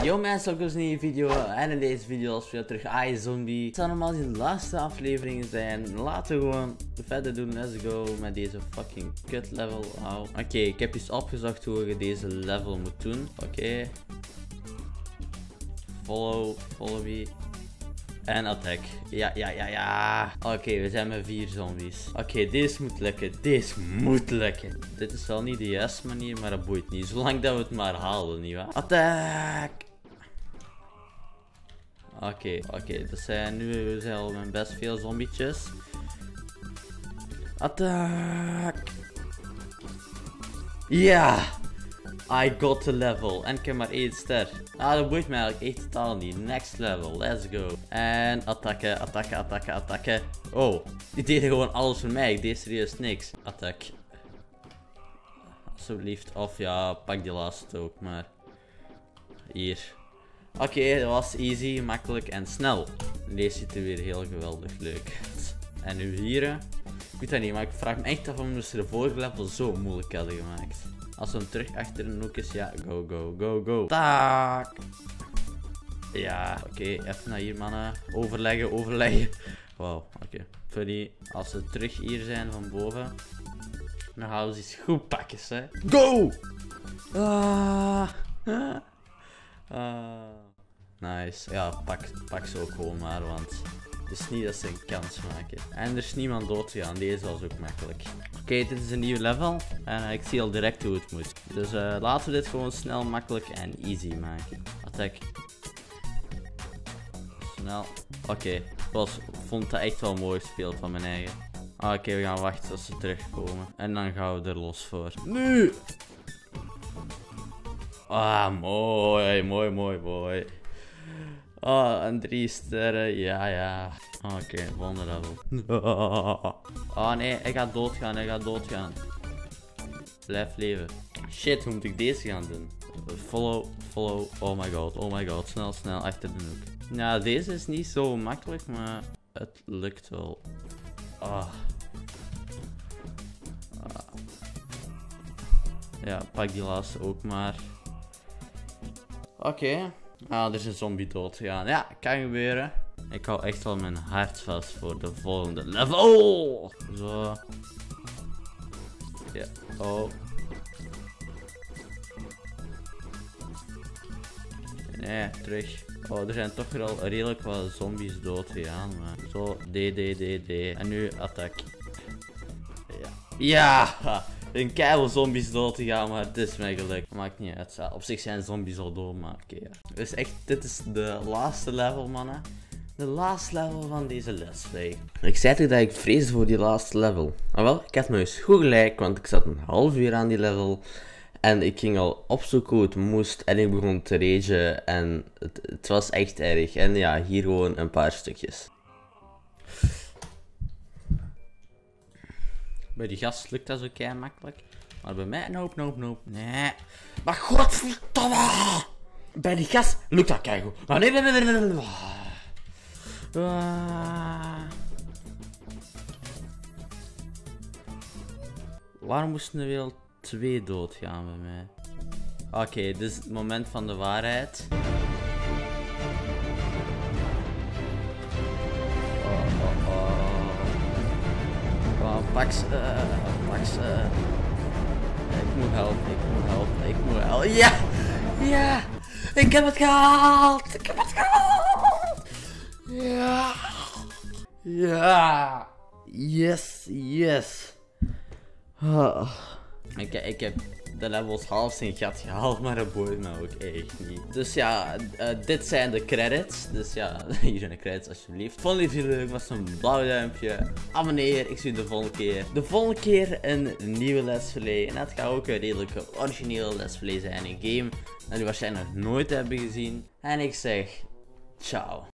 Yo mensen, welkom bij een nieuwe video. En in deze video speel terug I, Zombie. Het zou normaal de laatste aflevering zijn. Laten we gewoon verder doen. Let's go met deze fucking kut level. Oké, ik heb iets opgezocht hoe je deze level moet doen. Oké. Follow me. En attack. Ja. Oké, we zijn met 4 zombies. Oké, deze moet lukken. Dit is wel niet de juiste manier, maar dat boeit niet. Zolang dat we het maar halen, nietwaar? Attack! Oké. Dat zijn nu al mijn best veel zombietjes. Attack! Ja! I got the level. En ik heb maar 1 ster. Dat boeit mij eigenlijk echt totaal niet. Next level, let's go. En attacken. Oh, die deden gewoon alles voor mij. Ik deed serieus niks. Attack. Alsjeblieft. Of ja, pak die laatste ook maar. Hier. Oké, dat was easy, makkelijk en snel. Deze ziet er weer heel geweldig leuk uit. En nu hier. Ik weet dat niet, maar ik vraag me echt af waarom ze de vorige level zo moeilijk hadden gemaakt. Als we hem terug achter een hoek is, ja, go. Taak! Ja, oké, even naar hier mannen. Overleggen. Wauw, oké. Sorry, als we terug hier zijn van boven, dan gaan we ze iets goed pakken, hè. Go! Nice. Ja, pak ze ook gewoon maar, want het is niet dat ze een kans maken. En er is niemand dood gegaan, deze was ook makkelijk. Oké, dit is een nieuw level en ik zie al direct hoe het moet. Dus laten we dit gewoon snel, makkelijk en easy maken. Attack. Snel. Oké, vond dat echt wel mooi gespeeld van mijn eigen. Oké, we gaan wachten tot ze terugkomen. En dan gaan we er los voor. Nu! Ah, mooi. Oh, en 3 sterren, ja. Oké, volgende level. Oh nee, hij gaat doodgaan. Blijf leven. Shit, hoe moet ik deze gaan doen? Follow. Oh my god. Snel, achter de hoek. Nou, deze is niet zo makkelijk, maar het lukt wel. Ja, pak die laatste ook maar. Oké. Er is een zombie dood gegaan. Ja, kan gebeuren. Ik hou echt wel mijn hart vast voor de volgende level. Zo. Ja. Nee, terug. Er zijn toch al redelijk wat zombies dood gegaan. Maar zo, D. En nu attack. Ja! Een keil zombies dood te gaan, maar het is mij gelukt. Maakt niet uit. Op zich zijn zombies al dood, maar oké. Dus echt, dit is de laatste level, mannen. De laatste level van deze les. Ik zei toch dat ik vreesde voor die laatste level. Nou wel, ik had me eens goed gelijk, want ik zat een half uur aan die level. En ik ging al opzoeken hoe het moest en ik begon te ragen. En het was echt erg. En ja, hier gewoon een paar stukjes. Bij die gast lukt dat zo kei makkelijk. Maar bij mij, nope. Nee. Maar godverdomme! Bij die gast lukt dat kei goed. Maar nee. Waarom moesten er wel 2 doodgaan bij mij? Oké, dit is het moment van de waarheid. Pak ze. Ik moet helpen. Ja! Ik heb het gehaald! Ja! Yes! Ik heb de levels half zijn gat gehaald, maar dat boeit me ook echt niet. Dus ja, dit zijn de credits. Dus ja, hier zijn de credits alsjeblieft. Vond je het leuk? Was een blauw duimpje. Abonneer, ik zie je de volgende keer. De volgende keer een nieuwe Let's Play. En dat gaat ook een redelijke originele Let's Play zijn. Een game dat jullie waarschijnlijk nog nooit hebben gezien. En ik zeg, ciao.